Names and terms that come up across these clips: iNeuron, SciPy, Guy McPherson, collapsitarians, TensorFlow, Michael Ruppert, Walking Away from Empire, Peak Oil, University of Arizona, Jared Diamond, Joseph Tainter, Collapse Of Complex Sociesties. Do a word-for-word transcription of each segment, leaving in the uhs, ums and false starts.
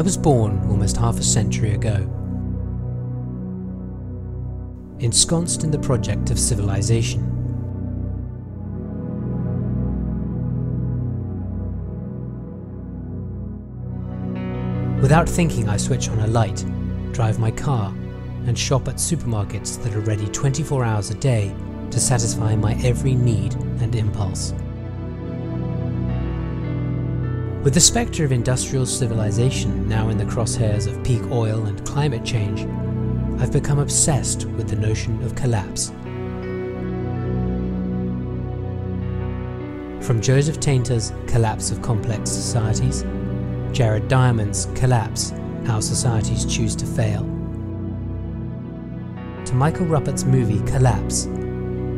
I was born almost half a century ago. Ensconced in the project of civilization. Without thinking, I switch on a light, drive my car, and shop at supermarkets that are ready twenty-four hours a day to satisfy my every need and impulse. With the spectre of industrial civilization now in the crosshairs of peak oil and climate change, I've become obsessed with the notion of collapse. From Joseph Tainter's Collapse of Complex Societies, Jared Diamond's Collapse, How Societies Choose to Fail, to Michael Ruppert's movie Collapse,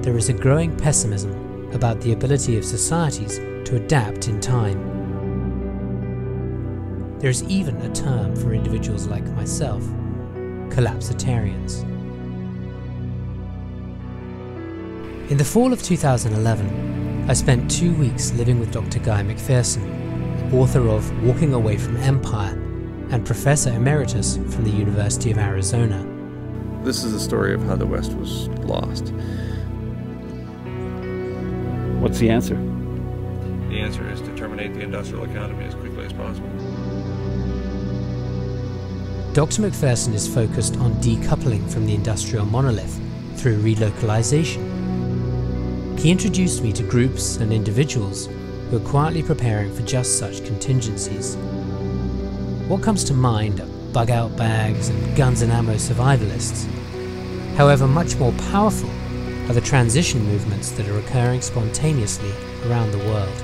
there is a growing pessimism about the ability of societies to adapt in time. There is even a term for individuals like myself, collapsitarians. In the fall of two thousand eleven, I spent two weeks living with Doctor Guy McPherson, author of Walking Away from Empire and Professor Emeritus from the University of Arizona. This is the story of how the West was lost. What's the answer? The answer is to terminate the industrial economy as quickly as possible. Doctor McPherson is focused on decoupling from the industrial monolith through relocalization. He introduced me to groups and individuals who are quietly preparing for just such contingencies. What comes to mind are bug-out bags and guns and ammo survivalists. However, much more powerful are the transition movements that are occurring spontaneously around the world.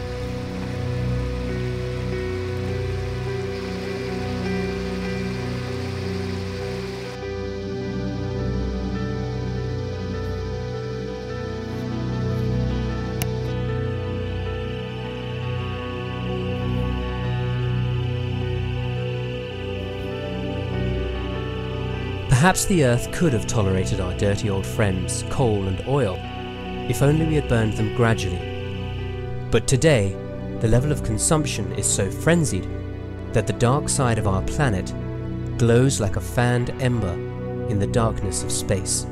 Perhaps the Earth could have tolerated our dirty old friends, coal and oil, if only we had burned them gradually. But today, the level of consumption is so frenzied that the dark side of our planet glows like a fanned ember in the darkness of space.